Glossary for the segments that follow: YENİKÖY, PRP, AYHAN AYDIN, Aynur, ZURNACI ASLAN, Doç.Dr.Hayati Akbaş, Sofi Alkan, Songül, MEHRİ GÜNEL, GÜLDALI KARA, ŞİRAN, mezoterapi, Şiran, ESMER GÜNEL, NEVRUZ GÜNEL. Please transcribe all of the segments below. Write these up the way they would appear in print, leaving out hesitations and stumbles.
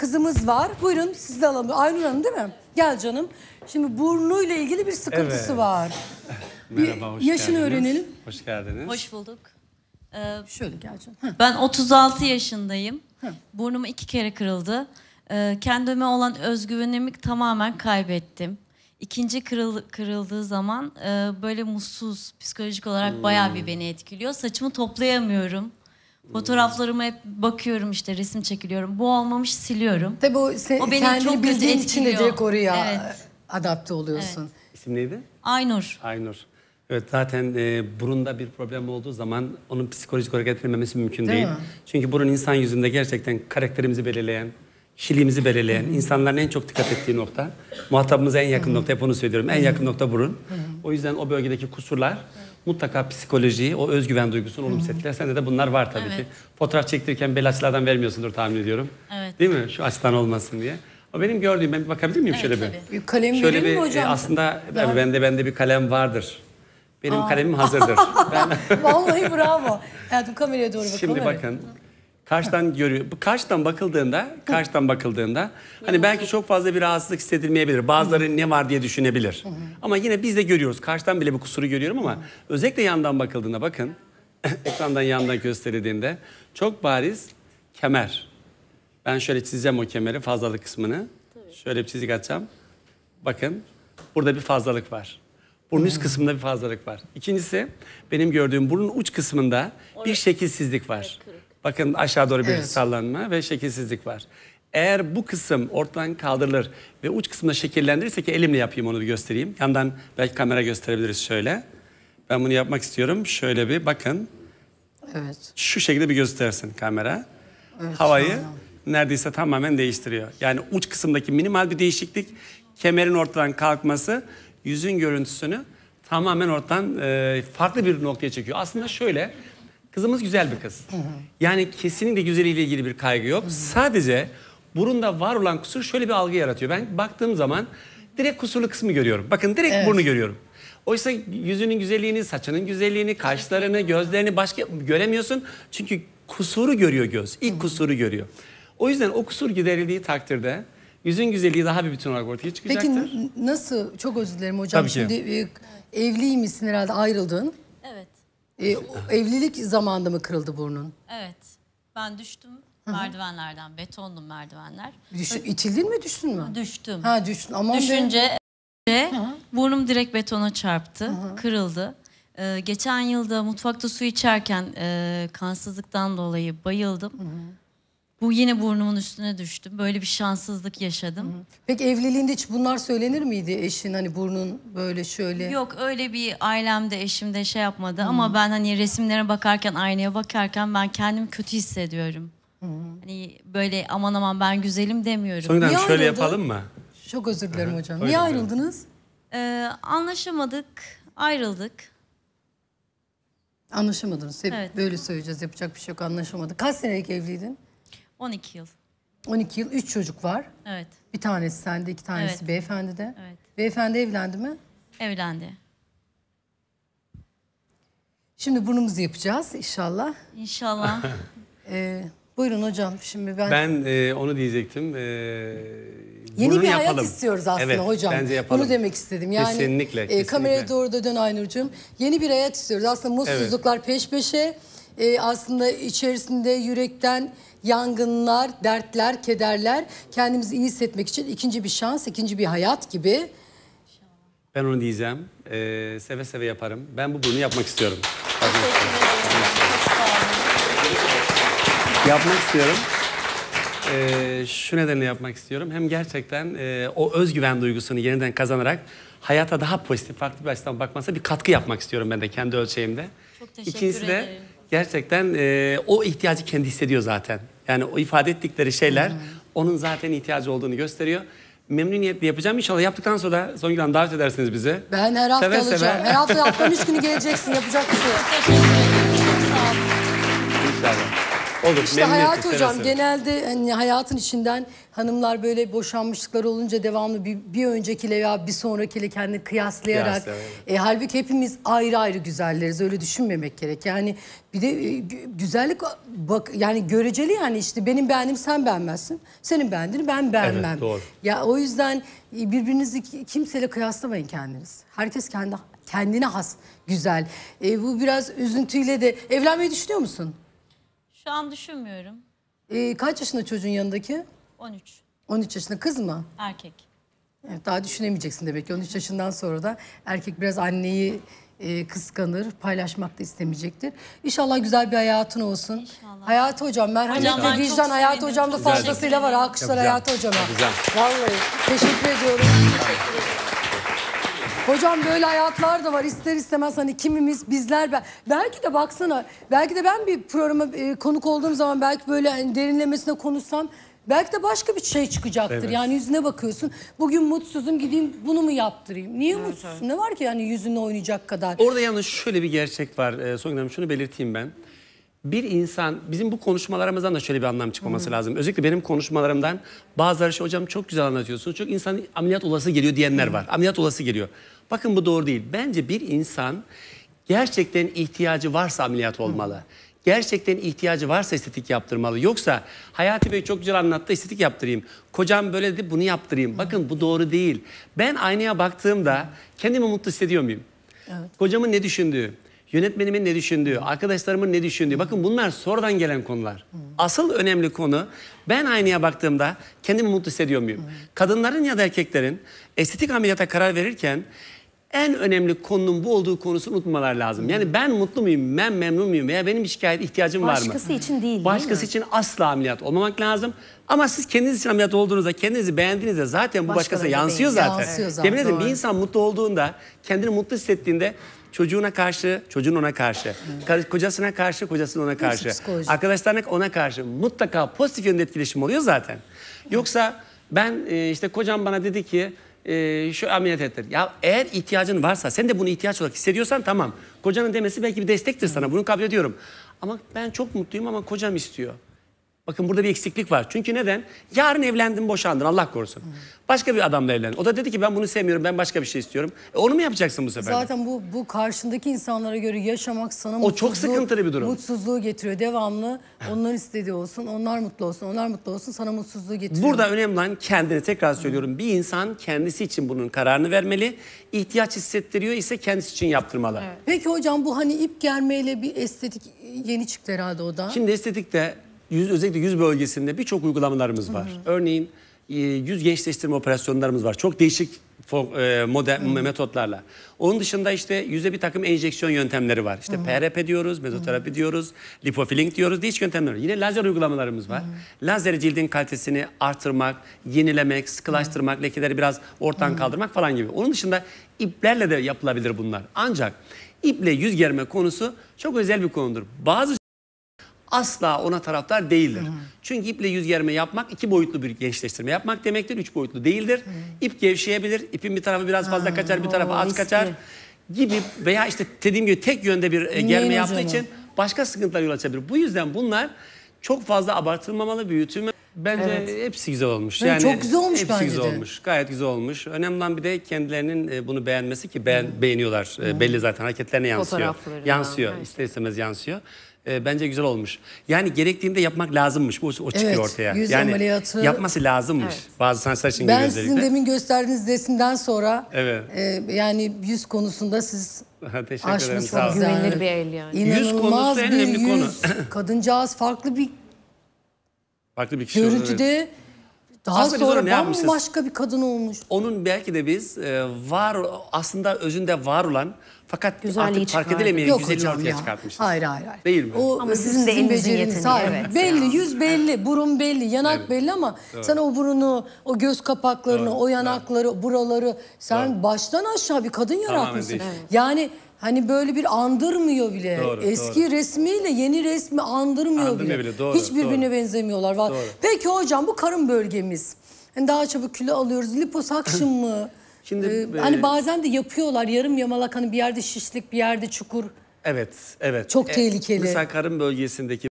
kızımız var. Buyurun siz de alalım. Aynur Hanım değil mi? Gel canım. Şimdi burnuyla ilgili bir sıkıntısı var. Merhaba, hoş yaşını geldiniz. Öğrenelim. Hoş geldiniz. Hoş bulduk. Şöyle gel canım. Heh. Ben 36 yaşındayım. Heh. Burnum 2 kere kırıldı. Kendime olan özgüvenimi tamamen kaybettim. İkinci kırıldığı zaman böyle mutsuz, psikolojik olarak bayağı bir beni etkiliyor. Saçımı toplayamıyorum. Fotoğraflarıma hep bakıyorum, işte resim çekiliyorum. Bu olmamış, siliyorum. Tabii o beni kendini çok bildiğin için de direkt oraya adapte oluyorsun. Evet. İsim neydi? Aynur. Aynur. Evet, zaten burunda bir problem olduğu zaman onun psikolojik olarak etkilenmemesi mümkün değil. Çünkü burun insan yüzünde gerçekten karakterimizi belirleyen, kişiliğimizi belirleyen, insanların en çok dikkat ettiği nokta, muhatabımıza en yakın nokta, hep onu söylüyorum, en yakın nokta burun. O yüzden o bölgedeki kusurlar mutlaka psikolojiyi, o özgüven duygusunu olumsuz etkiler. Sende de bunlar var tabii ki. Fotoğraf çektirirken bel açılardan vermiyorsundur tahmin ediyorum. Evet. Değil mi? Şu açıdan olmasın diye. O benim gördüğüm, ben bir bakabilir miyim şöyle bir? Kalem şöyle bir, mi hocam? Aslında bende bir kalem vardır. Benim kalemim hazırdır. Vallahi bravo. Hayatım, kameraya doğru bakalım. Şimdi bakın. Karşıdan görüyor. Karşıdan bakıldığında hani belki çok fazla bir rahatsızlık hissedilmeyebilir. Bazıları ne var diye düşünebilir. Ama yine biz de görüyoruz. Karşıdan bile bir kusuru görüyorum ama özellikle yandan bakıldığında bakın. Ekrandan yandan gösterildiğinde çok bariz kemer. Ben şöyle çizeceğim o kemeri, fazlalık kısmını. Şöyle bir çizik atacağım. Bakın burada bir fazlalık var. Burnun üst kısmında bir fazlalık var. İkincisi benim gördüğüm burnun uç kısmında bir şekilsizlik var. Bakın aşağı doğru bir sallanma ve şekilsizlik var. Eğer bu kısım ortadan kaldırılır ve uç kısmına şekillendirirsek, ki elimle yapayım onu bir göstereyim. Yandan belki kamera gösterebiliriz şöyle. Ben bunu yapmak istiyorum. Şöyle bir bakın. Evet. Şu şekilde bir göstersin kamera. Evet, havayı neredeyse tamamen değiştiriyor. Yani uç kısımdaki minimal bir değişiklik, kemerin ortadan kalkması yüzün görüntüsünü tamamen ortadan farklı bir noktaya çekiyor. Aslında şöyle... Kızımız güzel bir kız. Yani kesinlikle güzeliyle ilgili bir kaygı yok. Sadece burunda var olan kusur şöyle bir algı yaratıyor. Ben baktığım zaman direkt kusurlu kısmı görüyorum. Bakın direkt burnu görüyorum. Oysa yüzünün güzelliğini, saçının güzelliğini, kaşlarını, gözlerini başka göremiyorsun. Çünkü kusuru görüyor göz. İlk kusuru görüyor. O yüzden o kusur giderildiği takdirde yüzün güzelliği daha bir bütün olarak ortaya çıkacaktır. Peki nasıl? Çok özür dilerim hocam. Tabii şimdi evliymişsin herhalde, ayrıldın. Evet. Evlilik zamanında mı kırıldı burnun? Evet. Ben düştüm merdivenlerden. Betonlu merdivenler. İtildin mi, düştün mü? Düştüm. Ha, düştün. Aman düşünce burnum direkt betona çarptı. Kırıldı. Geçen yılda mutfakta su içerken kansızlıktan dolayı bayıldım. Bu yine burnumun üstüne düştüm. Böyle bir şanssızlık yaşadım. Peki evliliğinde hiç bunlar söylenir miydi eşin? Hani burnun böyle şöyle... Yok, öyle bir ailemde, eşimde şey yapmadı. Ama ben hani resimlere bakarken, aynaya bakarken ben kendimi kötü hissediyorum. Hani böyle aman aman ben güzelim demiyorum. Sonradan şöyle yapalım mı? Çok özür dilerim hocam. Niye ayrıldınız? Anlaşamadık, ayrıldık. Anlaşamadınız. Hep böyle söyleyeceğiz. Yapacak bir şey yok, anlaşamadık. Kaç senelik evliydin? 12 yıl. 12 yıl, 3 çocuk var. Evet. Bir tanesi sende, 2 tanesi beyefendide. Evet. Beyefendi evlendi mi? Evlendi. Şimdi burnumuzu yapacağız inşallah. İnşallah. Buyurun hocam, şimdi ben onu diyecektim. Yeni bir hayat istiyoruz aslında hocam. Bence yapalım. Bunu demek istedim. Yani, kesinlikle. Kameraya doğru da dön Aynur'cum. Yeni bir hayat istiyoruz. Aslında mutsuzluklar peş peşe. Aslında içerisinde yürekten yangınlar, dertler, kederler, kendimizi iyi hissetmek için ikinci bir şans, ikinci bir hayat gibi. Ben onu diyeceğim. Seve seve yaparım. Ben bu burnu yapmak istiyorum. Yapmak istiyorum. Şu nedenle yapmak istiyorum. Hem gerçekten o özgüven duygusunu yeniden kazanarak hayata daha pozitif, farklı bir açıdan bakmasına bir katkı yapmak istiyorum ben de kendi ölçeğimde. Çok teşekkür ederim. Gerçekten o ihtiyacı kendi hissediyor zaten. Yani o ifade ettikleri şeyler onun zaten ihtiyacı olduğunu gösteriyor. Memnuniyetle yapacağım. İnşallah yaptıktan sonra da Songül Hanım davet edersiniz bizi. Ben her hafta alacağım. Her hafta haftanın 3 günü geleceksin. Yapacak bir şey yok. Çok sağ olun. İnşallah. O Olur. İşte Hayati hocam genelde hani hayatın içinden hanımlar böyle boşanmışlıkları olunca devamlı bir öncekiyle veya bir sonrakiyle kendini kıyaslayarak. Halbuki hepimiz ayrı ayrı güzelleriz. Öyle düşünmemek gerek. Yani bir de güzellik bak yani göreceli yani işte benim beğendim sen beğenmezsin. Senin beğendiğini ben beğenmem. Evet, doğru. Ya o yüzden birbirinizi kimseyle kıyaslamayın kendiniz. Herkes kendine has güzel. Bu biraz üzüntüyle de evlenmeyi düşünüyor musun? Şu an düşünmüyorum. Kaç yaşında çocuğun yanındaki? 13. 13 yaşında kız mı? Erkek. Evet, daha düşünemeyeceksin demek ki. 13 yaşından sonra da erkek biraz anneyi kıskanır, paylaşmak da istemeyecektir. İnşallah güzel bir hayatın olsun. İnşallah. Hayati hocam, merhamet ve vicdan Hayati hocam da fazlasıyla var. Alkışlar Hayati hocama. Vallahi teşekkür ediyorum. Teşekkür ederim. Hocam böyle hayatlar da var ister istemez hani kimimiz bizler belki de baksana belki de ben bir programa konuk olduğum zaman belki böyle hani derinlemesine konuşsam belki de başka bir şey çıkacaktır. Evet. Yani yüzüne bakıyorsun bugün mutsuzum gideyim bunu mu yaptırayım niye evet, mutsuzsun evet. Ne var ki yani yüzünle oynayacak kadar. Orada yalnız şöyle bir gerçek var Songül Hanım şunu belirteyim ben. Bir insan bizim bu konuşmalarımızdan da şöyle bir anlam çıkmaması lazım. Özellikle benim konuşmalarımdan bazıları şey hocam çok güzel anlatıyorsunuz. Çok insan ameliyat olası geliyor diyenler var. Ameliyat olası geliyor. Bakın bu doğru değil. Bence bir insan gerçekten ihtiyacı varsa ameliyat olmalı. Gerçekten ihtiyacı varsa estetik yaptırmalı. Yoksa Hayati Bey çok güzel anlattı estetik yaptırayım. Kocam böyle dedi bunu yaptırayım. Bakın bu doğru değil. Ben aynaya baktığımda kendimi mutlu hissediyor muyum? Evet. Kocamın ne düşündüğü? Yönetmenimin ne düşündüğü, arkadaşlarımın ne düşündüğü. Bakın bunlar sonradan gelen konular. Asıl önemli konu ben aynaya baktığımda kendimi mutlu hissediyor muyum? Kadınların ya da erkeklerin estetik ameliyata karar verirken en önemli konunun bu olduğu konusunu unutmalar lazım. Yani ben mutlu muyum, ben memnun muyum veya benim şikayet ihtiyacım var mı? Başkası için değil. Başkası için asla ameliyat olmamak lazım. Ama siz kendiniz için ameliyat olduğunuzda, kendinizi beğendiğinizde zaten bu başkasına yansıyor zaten. Yemin ederim bir insan mutlu olduğunda, kendini mutlu hissettiğinde çocuğuna karşı, çocuğun ona karşı, kocasına karşı, kocasının ona karşı, arkadaşlarına ona karşı mutlaka pozitif yönde etkileşim oluyor zaten. Yoksa ben işte kocam bana dedi ki şu ameliyat ettir. Ya eğer ihtiyacın varsa, sen de bunu ihtiyaç olarak hissediyorsan tamam. Kocanın demesi belki bir destektir sana, bunu kabul ediyorum. Ama ben çok mutluyum ama kocam istiyor. Bakın burada bir eksiklik var. Çünkü neden? Yarın evlendin, boşandın Allah korusun. Başka bir adamla evlendin. O da dedi ki ben bunu sevmiyorum, ben başka bir şey istiyorum. Onu mu yapacaksın bu sefer? Zaten bu karşındaki insanlara göre yaşamak sana o çok sıkıntılı bir durum. Mutsuzluğu getiriyor devamlı. Onların istediği olsun, onlar mutlu olsun, onlar mutlu olsun sana mutsuzluğu getiriyor. Burada önemli olan kendini tekrar söylüyorum. Bir insan kendisi için bunun kararını vermeli. İhtiyaç hissettiriyor ise kendisi için yaptırmalı. Evet. Peki hocam bu hani ip germeyle bir estetik yeni çıktı herhalde o da. Şimdi estetikte özellikle yüz bölgesinde birçok uygulamalarımız var. Örneğin yüz gençleştirme operasyonlarımız var. Çok değişik metotlarla. Onun dışında işte yüze bir takım enjeksiyon yöntemleri var. İşte PRP diyoruz, mezoterapi diyoruz, lipofilling diyoruz, değişik yöntemler var. Yine lazer uygulamalarımız var. Lazer cildin kalitesini artırmak, yenilemek, sıkılaştırmak, lekeleri biraz ortadan kaldırmak falan gibi. Onun dışında iplerle de yapılabilir bunlar. Ancak iple yüz germe konusu çok özel bir konudur. Bazı asla ona taraftar değildir. Çünkü iple yüz germe yapmak 2 boyutlu bir gençleştirme yapmak demektir. 3 boyutlu değildir. İp gevşeyebilir. İpin bir tarafı biraz fazla kaçar, bir tarafı az kaçar gibi veya işte dediğim gibi tek yönde bir germe yaptığı için başka sıkıntılar yol açabilir. Bu yüzden bunlar çok fazla abartılmamalı, büyütülmemeli. Bence hepsi güzel olmuş. Yani çok güzel olmuş bence de. Hepsi güzel olmuş. Gayet güzel olmuş. Önemli olan bir de kendilerinin bunu beğenmesi ki beğeniyorlar. Belli zaten hareketlerine yansıyor. Yansıyor. Evet. İster istemez yansıyor. Bence güzel olmuş. Yani gerektiğinde yapmak lazımmış. O çıkıyor ortaya. Yüz yani ameliyatı yapması lazımmış. Evet. Bazı sanatçılar için ben sizin demin gösterdiğiniz resimden sonra yani yüz konusunda siz aşmış var. Güvenilir bir el yani. İnanılmaz yüz bir yüz. Konu. Kadıncağız farklı bir kişi görüntüde daha sonra bambaşka bir kadın olmuş. Onun belki de biz aslında özünde var olan fakat güzelliği artık fark edilemeyen güzelliği ortaya çıkartmışız. Hayır. Değil mi? O, ama sizin de elinizin yeteneği. Belli, yüz belli, burun belli, yanak belli ama sen o burunu, o göz kapaklarını, o yanakları, buraları sen baştan aşağı bir kadın yaratmışsın. Yani hani böyle bir andırmıyor bile. Eski resmiyle yeni resmi andırmıyor bile. Hiç birbirine benzemiyorlar. Peki hocam bu karın bölgemiz. Yani daha çabuk kilo alıyoruz. Liposakşın mı? Şimdi, hani bazen de yapıyorlar yarım yamalak hani bir yerde şişlik bir yerde çukur. Evet. Çok tehlikeli. Mesela karın bölgesindeki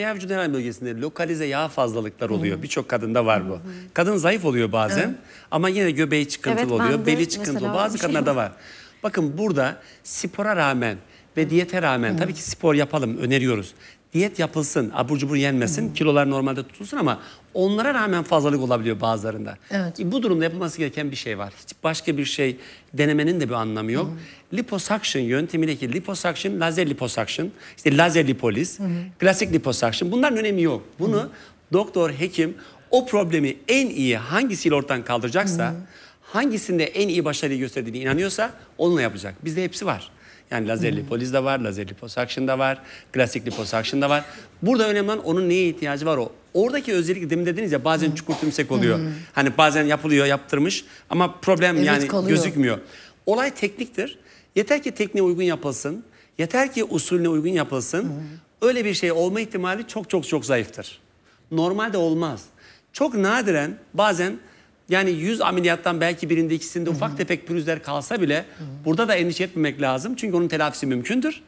Veya vücudun herhangi bölgesinde lokalize yağ fazlalıkları oluyor. Birçok kadında var bu. Kadın zayıf oluyor bazen ama yine göbeği çıkıntılı oluyor, beli çıkıntılı. Bazı kadınlarda var. Bakın burada spora rağmen ve diyete rağmen tabii ki spor yapalım, öneriyoruz. Diyet yapılsın, abur cubur yenmesin, kilolar normalde tutulsun ama onlara rağmen fazlalık olabiliyor bazılarında. Bu durumda yapılması gereken bir şey var. Hiç başka bir şey denemenin de bir anlamı yok. Liposuction yöntemindeki liposuction, lazer liposuction, işte lazer lipoliz, klasik liposuction, bunların önemi yok. Bunu doktor, hekim o problemi en iyi hangisiyle ortadan kaldıracaksa, hangisinde en iyi başarıyı gösterdiğine inanıyorsa onunla yapacak. Bizde hepsi var. Yani lazer lipoliz de var, lazer liposuction da var, klasik liposuction da var. Burada önemli olan onun neye ihtiyacı var o. Oradaki özellikle demin dediniz ya bazen çukur tümsek oluyor. Hani bazen yapılıyor, yaptırmış ama problem yani kalıyor, gözükmüyor. Olay tekniktir. Yeter ki tekniğe uygun yapılsın, yeter ki usulüne uygun yapılsın. Öyle bir şey olma ihtimali çok zayıftır. Normalde olmaz. Çok nadiren bazen... Yani 100 ameliyattan belki birinde ikisinde ufak tefek pürüzler kalsa bile burada da endişe etmemek lazım. Çünkü onun telafisi mümkündür.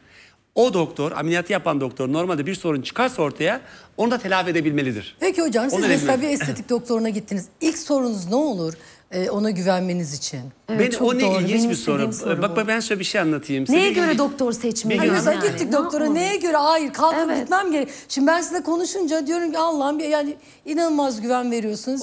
O doktor, ameliyatı yapan doktor normalde bir sorun çıkarsa ortaya onu da telafi edebilmelidir. Peki hocam siz mesela bir estetik doktoruna gittiniz. İlk sorunuz ne olur ona güvenmeniz için? Evet, ben, o ne doğru, ilginç bir soru. Bak ben şöyle bir şey anlatayım. Neye göre doktor seçmeyi? Hayır yani, gittik doktora neye göre? Hayır kalkıp gitmem gerek. Şimdi ben size konuşunca diyorum ki Allah'ım yani inanılmaz güven veriyorsunuz.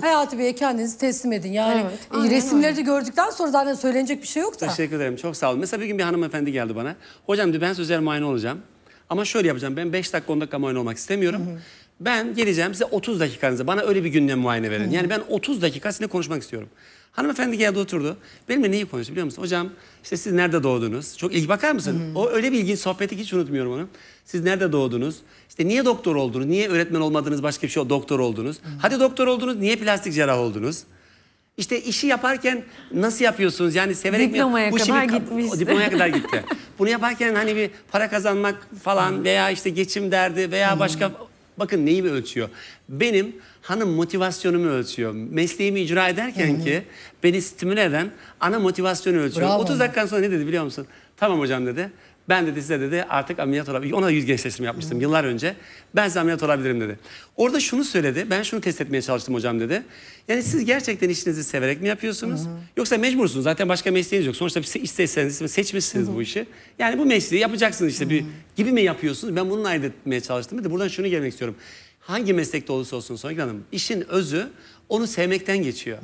Hayati Bey'e kendinizi teslim edin. Yani resimleri de gördükten sonra zaten söylenecek bir şey yok da. Teşekkür ederim, çok sağ olun. Mesela bir gün bir hanımefendi geldi bana. Hocam diyor ben sözel muayene olacağım. Ama şöyle yapacağım, ben 5 dakika 10 dakika muayene olmak istemiyorum. Ben geleceğim size 30 dakikanızı, bana öyle bir günle muayene verin. Yani ben 30 dakika sizinle konuşmak istiyorum. Hanımefendi geldi oturdu. Benimle neyi konuştu biliyor musun? Hocam işte siz nerede doğdunuz? Çok ilgi bakar mısın? O öyle bir ilginç sohbeti hiç unutmuyorum onu. Siz nerede doğdunuz? İşte niye doktor oldunuz? Niye öğretmen olmadınız başka bir şey doktor oldunuz? Hadi doktor oldunuz niye plastik cerrah oldunuz? İşte işi yaparken nasıl yapıyorsunuz? Yani severek diplomaya mi? Diplomaya kadar gitti. Bunu yaparken hani bir para kazanmak falan veya işte geçim derdi veya başka... Bakın neyi mi ölçüyor? Benim hanım motivasyonumu ölçüyor. Mesleğimi icra ederken ki beni stimüle eden ana motivasyonu ölçüyor. Bravo. 30 dakikan sonra ne dedi biliyor musun? Tamam hocam dedi. Ben dedi size dedi artık ameliyat olabilirim. Ona yüz gençleştirme yapmıştım yıllar önce. Ben size ameliyat olabilirim dedi. Orada şunu söyledi. Ben şunu test etmeye çalıştım hocam dedi. Yani siz gerçekten işinizi severek mi yapıyorsunuz? Yoksa mecbursunuz. Zaten başka mesleğiniz yok. Sonuçta bir isteyseniz seçmişsiniz bu işi. Yani bu mesleği yapacaksınız işte bir gibi mi yapıyorsunuz? Ben bununla ayırt etmeye çalıştım dedi. Buradan şunu gelmek istiyorum. Hangi meslekte olursa olsun Songül Hanım, işin özü onu sevmekten geçiyor.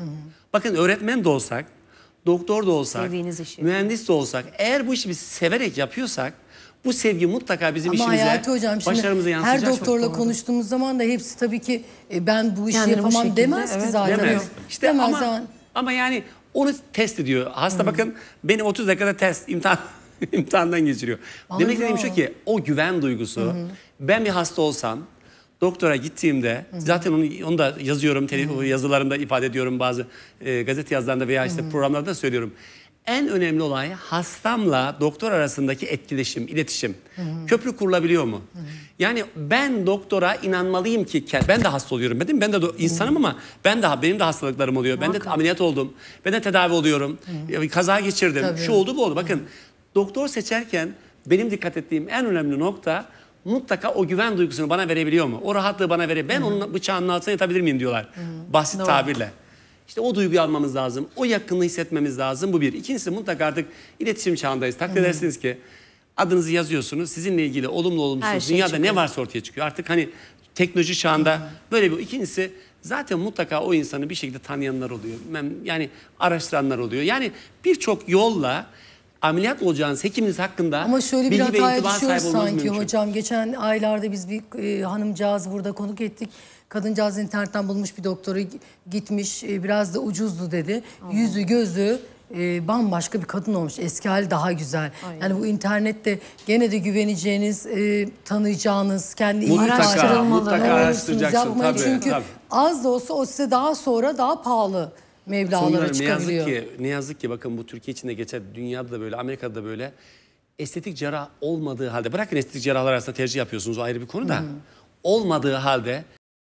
Bakın öğretmen de olsak, doktor da olsak, mühendis de olsak, eğer bu işi biz severek yapıyorsak bu sevgi mutlaka bizim işimize, başarımıza yansıyacak. Her doktorla konuştuğumuz zaman da hepsi tabii ki ben bu işi yapamam demez ki zaten. Demez. İşte ama yani onu test ediyor. Hasta bakın beni 30 dakikada test imtihandan geçiriyor. Demek istediğim şu ki o güven duygusu. Ben bir hasta olsam doktora gittiğimde zaten onu da yazıyorum, yazılarımda ifade ediyorum bazı gazete yazılarında veya işte programlarda söylüyorum. En önemli olay hastamla doktor arasındaki etkileşim, iletişim. Köprü kurulabiliyor mu? Yani ben doktora inanmalıyım ki ben de hasta oluyorum dedim. Ben de insanım ama benim de hastalıklarım oluyor. Ben de ameliyat oldum. Ben de tedavi oluyorum. Kaza geçirdim. Tabii. Şu oldu bu oldu. Bakın doktor seçerken benim dikkat ettiğim en önemli nokta mutlaka o güven duygusunu bana verebiliyor mu? O rahatlığı bana verebiliyor. Ben onun bıçağının altına yatabilir miyim diyorlar. Basit tabirle. İşte o duyguyu almamız lazım. O yakınlığı hissetmemiz lazım. Bu bir. İkincisi mutlaka artık iletişim çağındayız. Takdir edersiniz ki adınızı yazıyorsunuz. Sizinle ilgili olumlu olumsuz şey dünyada çıkıyor. Ne varsa ortaya çıkıyor. Artık hani teknoloji çağında böyle bir. İkincisi zaten mutlaka o insanı bir şekilde tanıyanlar oluyor. Yani araştıranlar oluyor. Yani birçok yolla ameliyat olacağınız hekiminiz hakkında ama şöyle bir hataya düşüyoruz sanki mümkün. Hocam geçen aylarda biz bir hanımcağız burada konuk ettik. Kadıncağız internetten bulmuş bir doktora gitmiş biraz da ucuzdu dedi. Yüzü gözü bambaşka bir kadın olmuş. Eski hali daha güzel. Yani bu internette gene de güveneceğiniz, tanıyacağınız, kendi iyi araştıracaksınız. Çünkü az da olsa o size daha sonra daha pahalı mevlalara çıkabiliyor. Ne yazık ki bakın bu Türkiye içinde geçer, dünyada da böyle, Amerika'da da böyle estetik cerrah olmadığı halde, bırakın estetik cerrahlar arasında tercih yapıyorsunuz o ayrı bir konu da olmadığı halde